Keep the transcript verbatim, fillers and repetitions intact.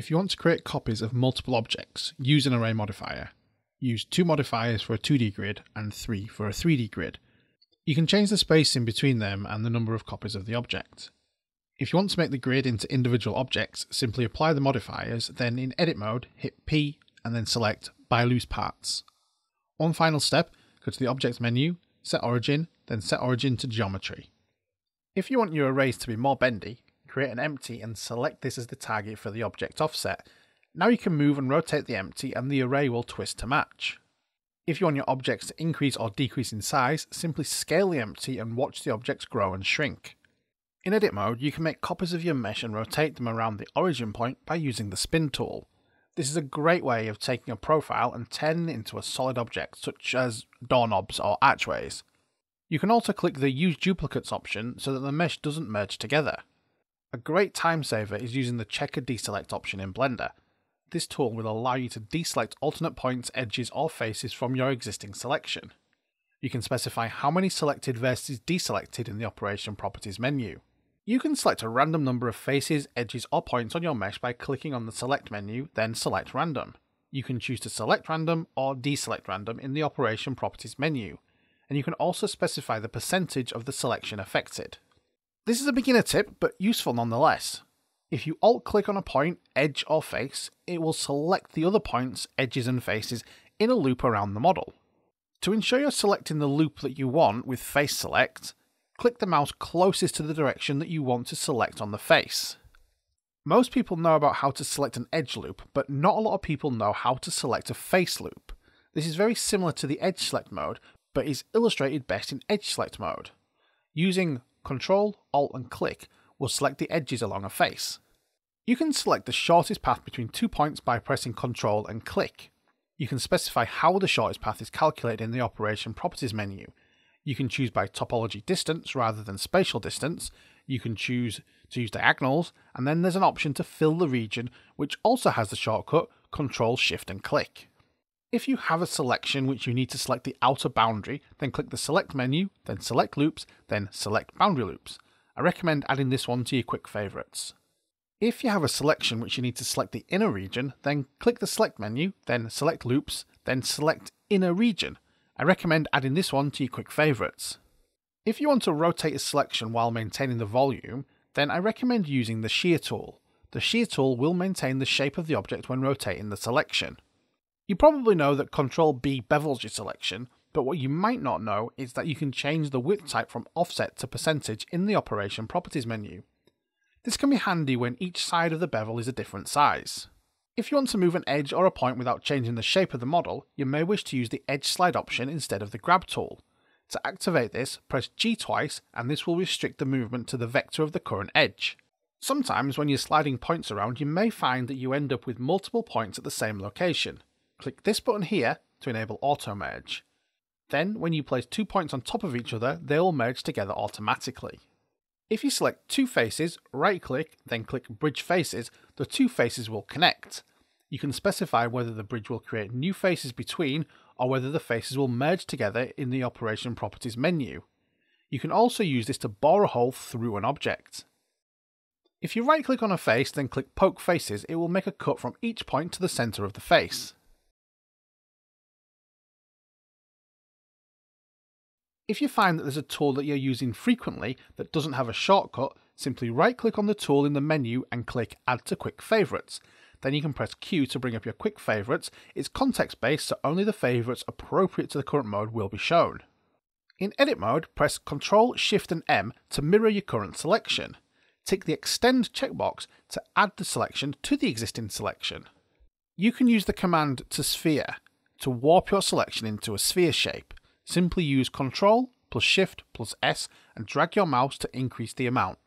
If you want to create copies of multiple objects, use an array modifier. Use two modifiers for a two D grid and three for a three D grid. You can change the spacing between them and the number of copies of the object. If you want to make the grid into individual objects, simply apply the modifiers, then in edit mode, hit P and then select by loose parts. One final step, go to the object menu, set origin, then set origin to geometry. If you want your arrays to be more bendy, create an empty and select this as the target for the object offset. Now you can move and rotate the empty and the array will twist to match. If you want your objects to increase or decrease in size, simply scale the empty and watch the objects grow and shrink. In edit mode, you can make copies of your mesh and rotate them around the origin point by using the spin tool. This is a great way of taking a profile and turning it into a solid object, such as doorknobs or archways. You can also click the Use Duplicates option so that the mesh doesn't merge together. A great time saver is using the Checker Deselect option in Blender. This tool will allow you to deselect alternate points, edges or faces from your existing selection. You can specify how many selected versus deselected in the Operation Properties menu. You can select a random number of faces, edges or points on your mesh by clicking on the Select menu, then Select Random. You can choose to select random or deselect random in the Operation Properties menu, and you can also specify the percentage of the selection affected. This is a beginner tip, but useful nonetheless. If you alt-click on a point, edge or face, it will select the other points, edges and faces in a loop around the model. To ensure you're selecting the loop that you want with face select, click the mouse closest to the direction that you want to select on the face. Most people know about how to select an edge loop, but not a lot of people know how to select a face loop. This is very similar to the edge select mode, but is illustrated best in edge select mode. Using Ctrl, Alt and click will select the edges along a face. You can select the shortest path between two points by pressing Ctrl and click. You can specify how the shortest path is calculated in the Operation Properties menu. You can choose by topology distance rather than spatial distance. You can choose to use diagonals, and then there's an option to fill the region, which also has the shortcut Ctrl, Shift and click. If you have a selection which you need to select the outer boundary, then click the Select menu, then Select Loops, then Select Boundary Loops. I recommend adding this one to your quick favourites. If you have a selection which you need to select the inner region, then click the Select menu, then Select Loops, then Select Inner Region. I recommend adding this one to your quick favourites. If you want to rotate a selection while maintaining the volume, then I recommend using the Shear tool. The Shear tool will maintain the shape of the object when rotating the selection. You probably know that Control B bevels your selection, but what you might not know is that you can change the width type from offset to percentage in the Operation Properties menu. This can be handy when each side of the bevel is a different size. If you want to move an edge or a point without changing the shape of the model, you may wish to use the Edge Slide option instead of the Grab tool. To activate this, press G twice and this will restrict the movement to the vector of the current edge. Sometimes when you're sliding points around, you may find that you end up with multiple points at the same location. Click this button here to enable Auto Merge. Then, when you place two points on top of each other, they will merge together automatically. If you select two faces, right-click, then click Bridge Faces, the two faces will connect. You can specify whether the bridge will create new faces between, or whether the faces will merge together in the Operation Properties menu. You can also use this to bore a hole through an object. If you right-click on a face, then click Poke Faces, it will make a cut from each point to the centre of the face. If you find that there's a tool that you're using frequently that doesn't have a shortcut, simply right-click on the tool in the menu and click Add to Quick Favorites. Then you can press Q to bring up your quick favorites. It's context-based, so only the favorites appropriate to the current mode will be shown. In edit mode, press Ctrl, Shift and M to mirror your current selection. Tick the Extend checkbox to add the selection to the existing selection. You can use the command to sphere to warp your selection into a sphere shape. Simply use Ctrl plus Shift plus S and drag your mouse to increase the amount.